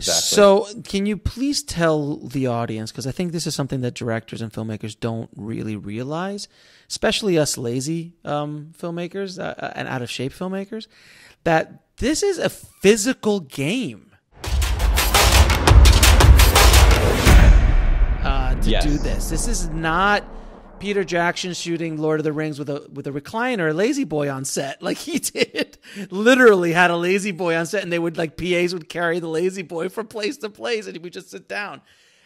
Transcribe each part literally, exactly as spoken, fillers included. Exactly. So can you please tell the audience, because I think this is something that directors and filmmakers don't really realize, especially us lazy um, filmmakers uh, and out-of-shape filmmakers, that this is a physical game. Uh, to yes. do this. This is not Peter Jackson shooting Lord of the Rings with a with a recliner, a lazy boy on set. Like he did, literally had a lazy boy on set, and they would like P As would carry the lazy boy from place to place, and he would just sit down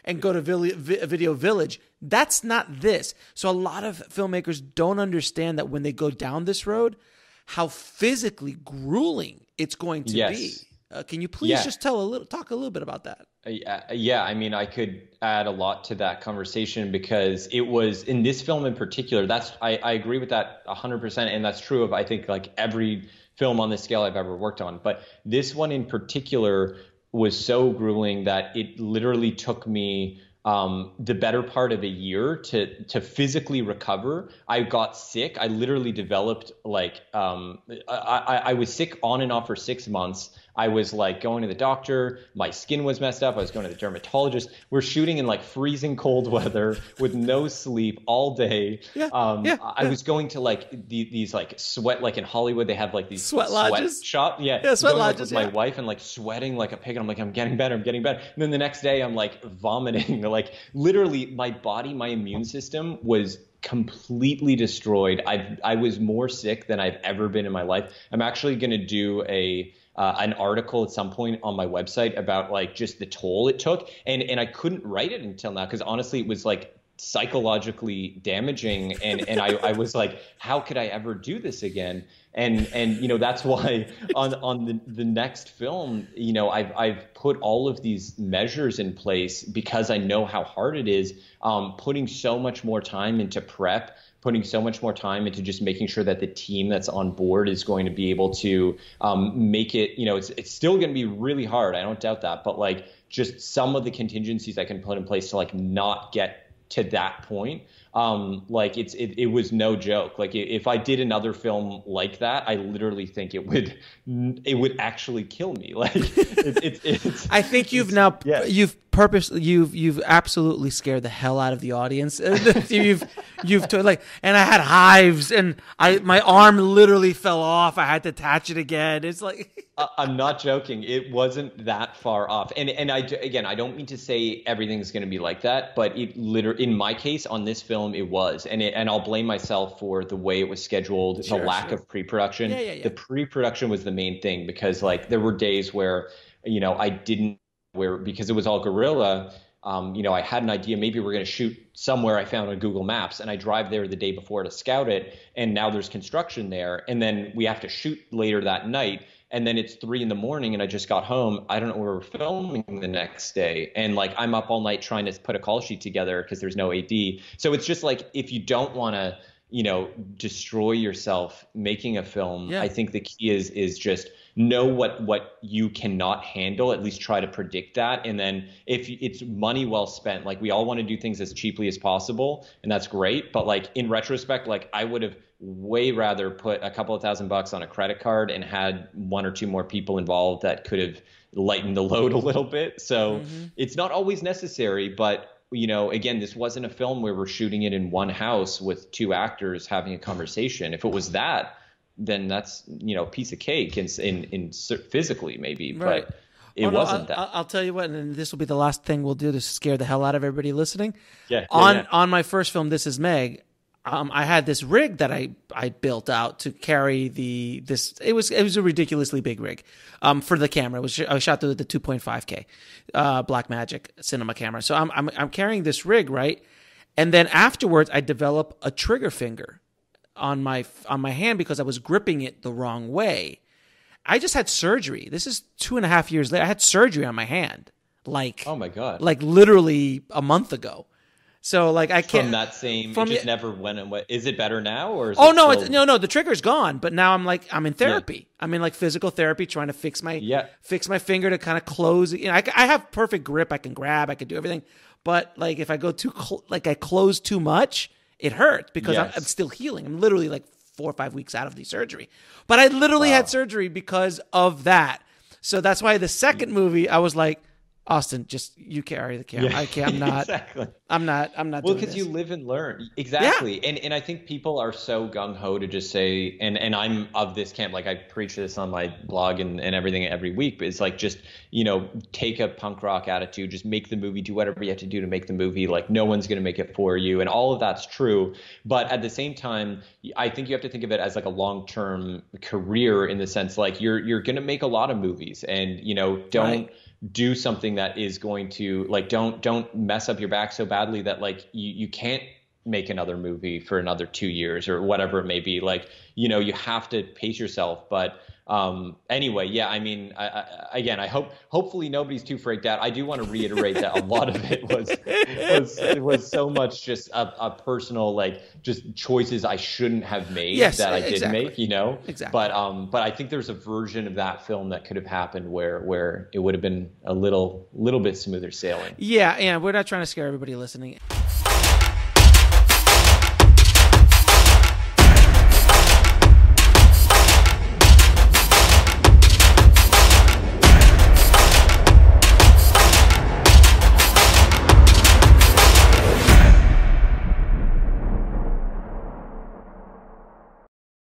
and go to Video Village. That's not this. So a lot of filmmakers don't understand that when they go down this road, how physically grueling it's going to yes. be. Uh, can you please yeah. just tell a little, talk a little bit about that? Yeah, I mean, I could add a lot to that conversation because it was in this film in particular. That's I, I agree with that one hundred percent, and that's true of I think like every film on this scale I've ever worked on. But this one in particular was so grueling that it literally took me um, the better part of a year to to physically recover. I got sick. I literally developed like um, I, I, I was sick on and off for six months. I was like going to the doctor, my skin was messed up, I was going to the dermatologist. We're shooting in like freezing cold weather with no sleep all day. Yeah, um, yeah, I yeah. was going to like the, these like sweat, like in Hollywood, they have like these sweat, sweat lodges. Shop. Yeah, yeah sweat going, lodges. Like, with yeah. my wife and like sweating like a pig. And I'm like, I'm getting better, I'm getting better. And then the next day I'm like vomiting. Like literally my body, my immune system was completely destroyed. I I was more sick than I've ever been in my life. I'm actually going to do a... Uh, an article at some point on my website about like just the toll it took. And, and I couldn't write it until now because honestly it was like psychologically damaging. And, and I, I was like, how could I ever do this again? And, and you know, that's why on, on the, the next film, you know, I've, I've put all of these measures in place because I know how hard it is, um, putting so much more time into prep, putting so much more time into just making sure that the team that's on board is going to be able to um, make it, you know, it's, it's still going to be really hard. I don't doubt that. But like just some of the contingencies I can put in place to like not get to that point. Um, like it's, it, it was no joke. Like if I did another film like that, I literally think it would, it would actually kill me. Like it, it, it's, I think you've now, yeah. you've, purposely you've you've absolutely scared the hell out of the audience. you've you've like and I had hives and I my arm literally fell off. I had to attach it again. It's like I, I'm not joking. It wasn't that far off. And and I again I don't mean to say everything's going to be like that, but it literally in my case on this film it was. And it, and I'll blame myself for the way it was scheduled, sure, the lack sure. of pre-production. Yeah, yeah, yeah. The pre-production was the main thing because like there were days where you know I didn't. Where because it was all guerrilla, um, you know, I had an idea maybe we're going to shoot somewhere I found on Google Maps, and I drive there the day before to scout it, and now there's construction there, and then we have to shoot later that night, and then it's three in the morning, and I just got home. I don't know where we're filming the next day, and like I'm up all night trying to put a call sheet together because there's no A D. So it's just like if you don't want to, you know, destroy yourself making a film, yeah. I think the key is is just know what what you cannot handle, at least try to predict that. And then if it's money well spent, like we all want to do things as cheaply as possible, and that's great. But like in retrospect, like I would have way rather put a couple of thousand bucks on a credit card and had one or two more people involved that could have lightened the load a little bit. So mm-hmm. it's not always necessary, but you know, again, this wasn't a film where we're shooting it in one house with two actors having a conversation. If it was that, then that's, you know, a piece of cake in, in, in physically maybe, right. but it oh, no, wasn't I'll, that. I'll tell you what, and this will be the last thing we'll do to scare the hell out of everybody listening. Yeah. On, yeah, yeah. on my first film, This Is Meg, um, I had this rig that I, I built out to carry the, this, it was, it was a ridiculously big rig, um, for the camera. It was, I was shot through the two point five K, uh, Blackmagic Cinema Camera. So I'm, I'm, I'm carrying this rig, right? And then afterwards I develop a trigger finger on my on my hand because I was gripping it the wrong way. I just had surgery. This is two and a half years later. I had surgery on my hand. Like oh my god. Like literally a month ago. So like I can't from that same. From, it just never went away. Is it better now or? Is oh it no, still... it's, no, no. The trigger's gone. But now I'm like I'm in therapy. Yeah. I'm in like physical therapy, trying to fix my yeah. fix my finger to kind of close. You know, I I have perfect grip. I can grab. I can do everything. But like if I go too like I close too much. It hurts because yes. I'm, I'm still healing. I'm literally like four or five weeks out of the surgery. But I literally wow. had surgery because of that. So that's why the second movie, I was like, Austin, just you carry the camera. Yeah, I can't. I'm not. Exactly. I'm not. I'm not. Well, because you live and learn. Exactly. Yeah. And and I think people are so gung ho to just say. And and I'm of this camp. Like I preach this on my blog and and everything every week. But it's like just you know take a punk rock attitude. Just make the movie. Do whatever you have to do to make the movie. Like no one's gonna make it for you. And all of that's true. But at the same time, I think you have to think of it as like a long term career in the sense like you're you're gonna make a lot of movies. And you know don't. Right. Do something that is going to like don't don't mess up your back so badly that like you, you can't make another movie for another two years or whatever it may be. Like, you know, you have to pace yourself. But um, anyway, yeah, I mean, I, I, again, I hope hopefully nobody's too freaked out. I do want to reiterate that a lot of it was was, was so much just a, a personal like just choices I shouldn't have made yes, that I did exactly. make, you know. Exactly. But um, but I think there's a version of that film that could have happened where where it would have been a little little bit smoother sailing. Yeah, and we're not trying to scare everybody listening.